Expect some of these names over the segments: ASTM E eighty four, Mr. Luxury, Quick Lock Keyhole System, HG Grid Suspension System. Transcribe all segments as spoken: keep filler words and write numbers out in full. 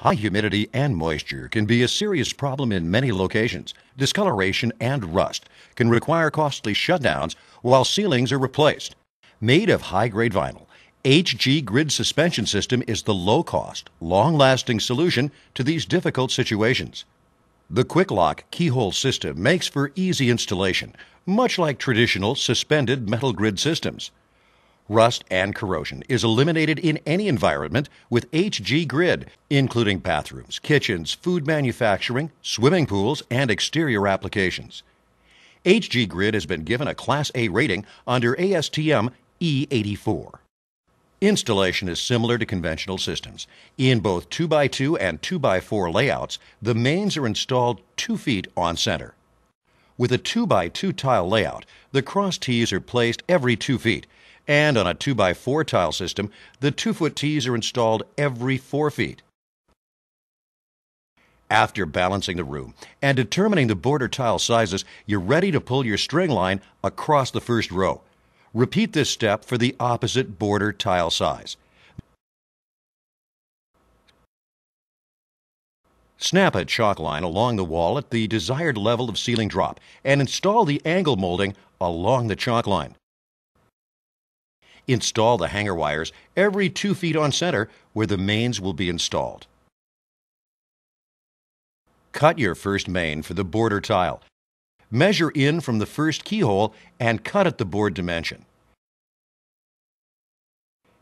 High humidity and moisture can be a serious problem in many locations. Discoloration and rust can require costly shutdowns while ceilings are replaced. Made of high-grade vinyl, H G Grid Suspension System is the low-cost, long-lasting solution to these difficult situations. The Quick Lock Keyhole System makes for easy installation, much like traditional suspended metal grid systems. Rust and corrosion is eliminated in any environment with H G Grid, including bathrooms, kitchens, food manufacturing, swimming pools, and exterior applications. H G Grid has been given a Class A rating under A S T M E eighty four. Installation is similar to conventional systems. In both two by two and two by four layouts, the mains are installed two feet on center. With a two by two tile layout, the cross tees are placed every two feet, and on a two by four tile system, the two foot tees are installed every four feet. After balancing the room and determining the border tile sizes, you're ready to pull your string line across the first row. Repeat this step for the opposite border tile size. Snap a chalk line along the wall at the desired level of ceiling drop and install the angle molding along the chalk line. Install the hanger wires every two feet on center where the mains will be installed. Cut your first main for the border tile. Measure in from the first keyhole and cut at the board dimension.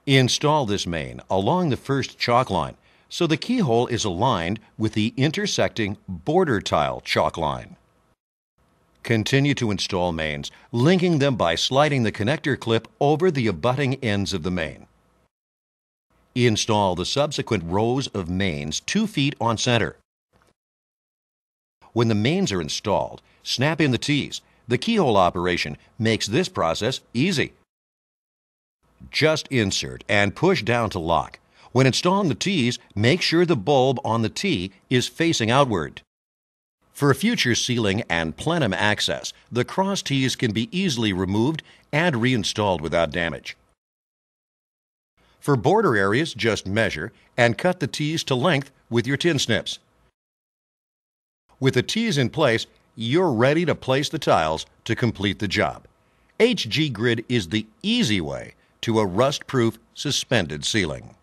Install this main along the first chalk line so the keyhole is aligned with the intersecting border tile chalk line. Continue to install mains, linking them by sliding the connector clip over the abutting ends of the main. Install the subsequent rows of mains two feet on center. When the mains are installed, snap in the tees. The keyhole operation makes this process easy. Just insert and push down to lock. When installing the tees, make sure the bulb on the tee is facing outward. For future ceiling and plenum access, the cross tees can be easily removed and reinstalled without damage. For border areas, just measure and cut the tees to length with your tin snips. With the tees in place, you're ready to place the tiles to complete the job. H G Grid is the easy way to a rust-proof suspended ceiling.